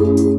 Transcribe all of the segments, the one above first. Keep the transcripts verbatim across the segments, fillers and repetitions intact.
Thank you.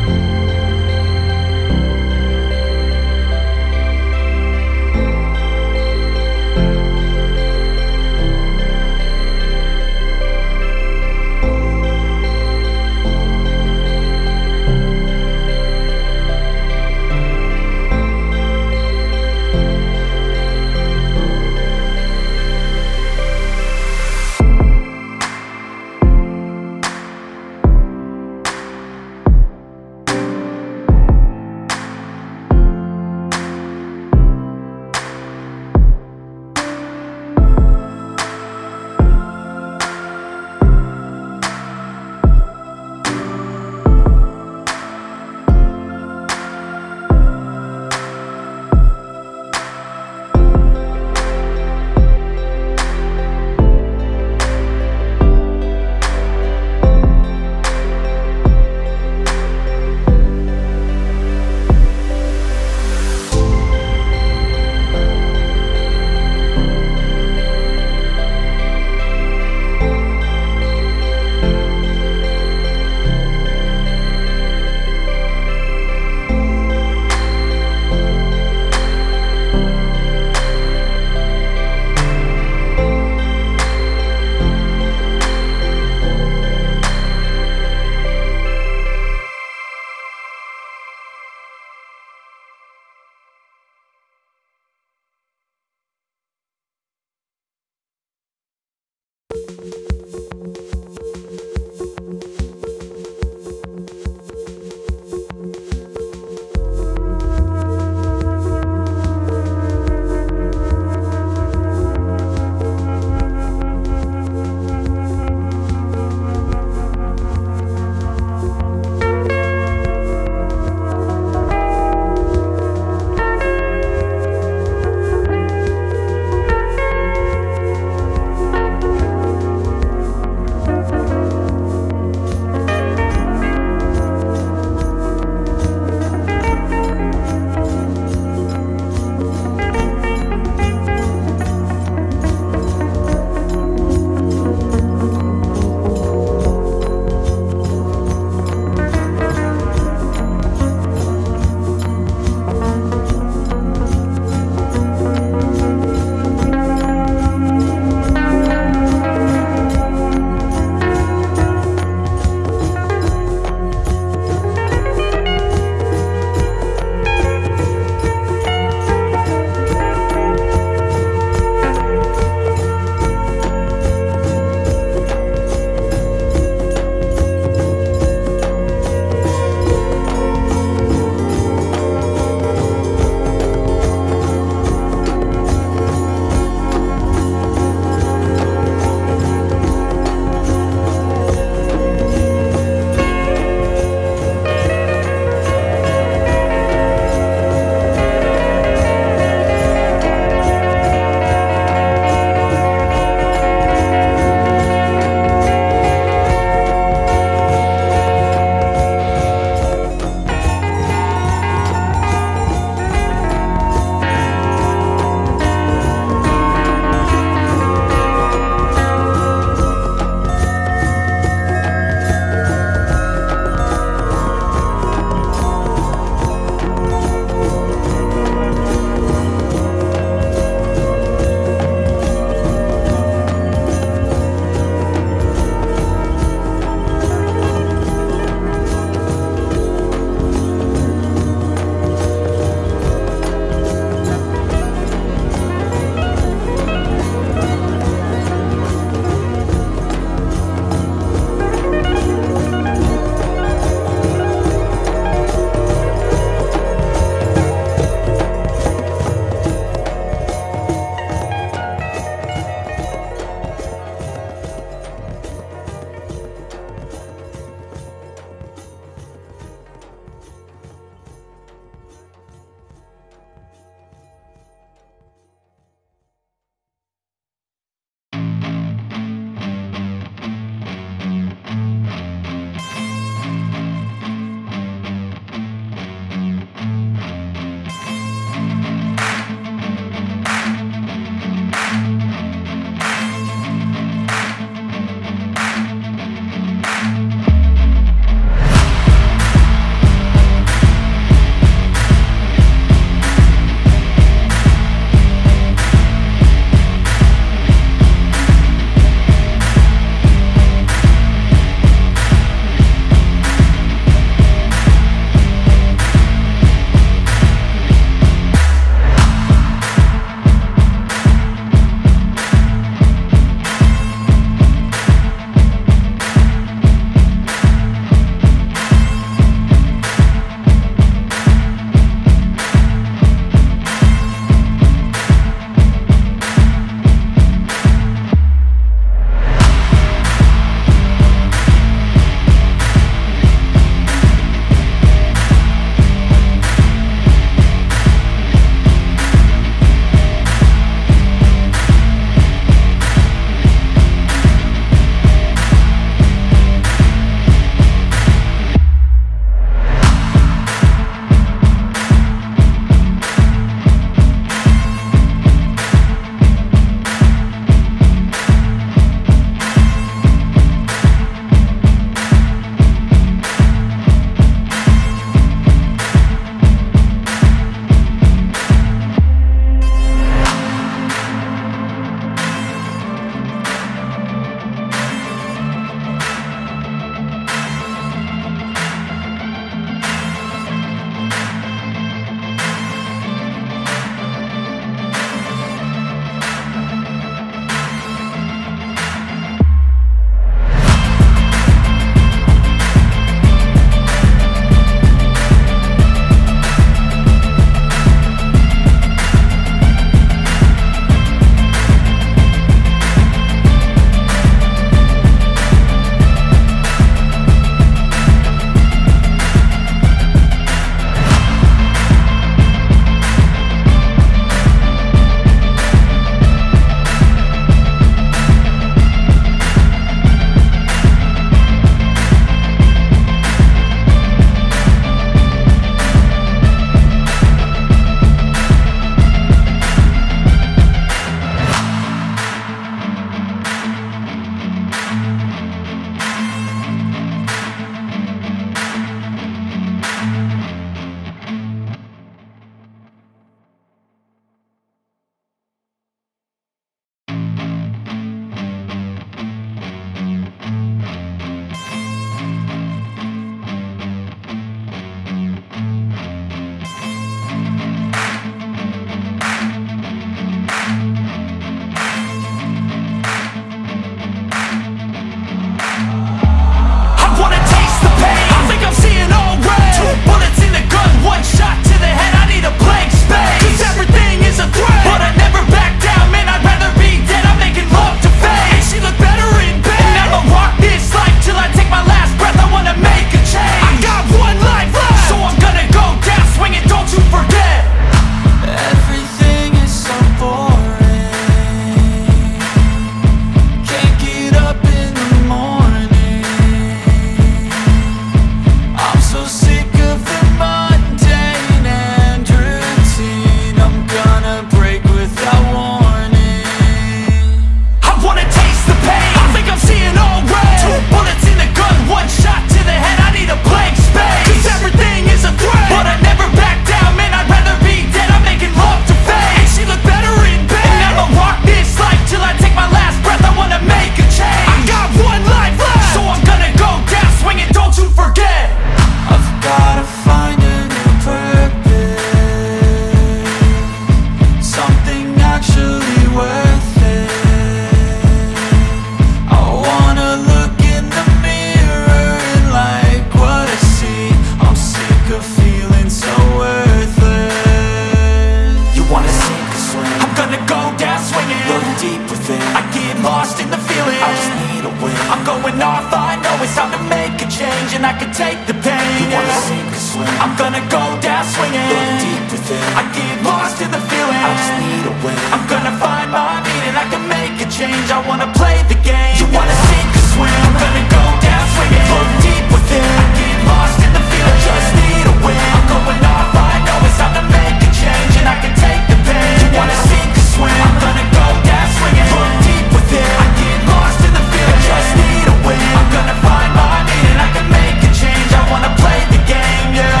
off, I know it's time to make a change, and I can take the pain. You wanna sink or swim? I'm gonna go down swinging. Look deep within, I get lost in the feeling. I just need a win. I'm gonna find my meaning, I can make a change. I wanna play the game. You wanna sink or swim? I'm gonna go down swinging. Look deep within, I get lost in the feeling. I just need a win. I'm going off, I know it's time to make a change, and I can take the pain. You wanna sink or swim? I'm gonna go down swinging. Look deep within, I get lost in the feeling. I just need a win. I'm gonna find my meaning, I can make a change. I wanna play the game, yeah.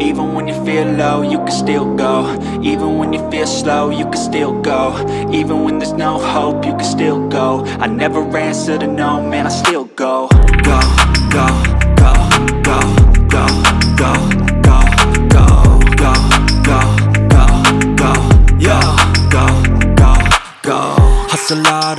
Even when you feel low, you can still go. Even when you feel slow, you can still go. Even when there's no hope, you can still go. I never answer to no, man, I still go. Go, go, go, go, go, go, go, go, go, go, go, go, yo, go, go, go. Hustle hard,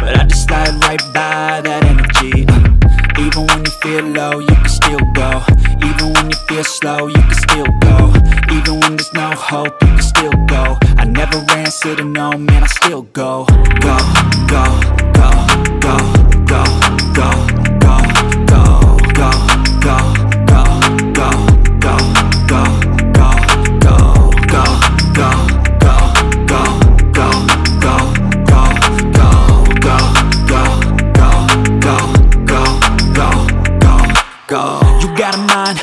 but I just slide right by that energy. uh, Even when you feel low, you can still go. Even when you feel slow, you can still go. Even when there's no hope, you can still go. I never answer to no, man, I still go. Go, go, go, go, go, go, go, go, go, go, go, go, go, go, go, go, go, go, go, go, go, go, go, go, go, go, go, go, go, go. Got a mind,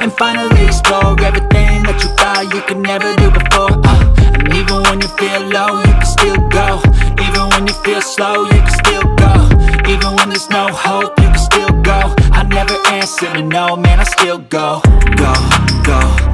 and finally explore everything that you thought you could never do before. uh, And even when you feel low, you can still go. Even when you feel slow, you can still go. Even when there's no hope, you can still go. I never answer to no, man, I still go. Go, go.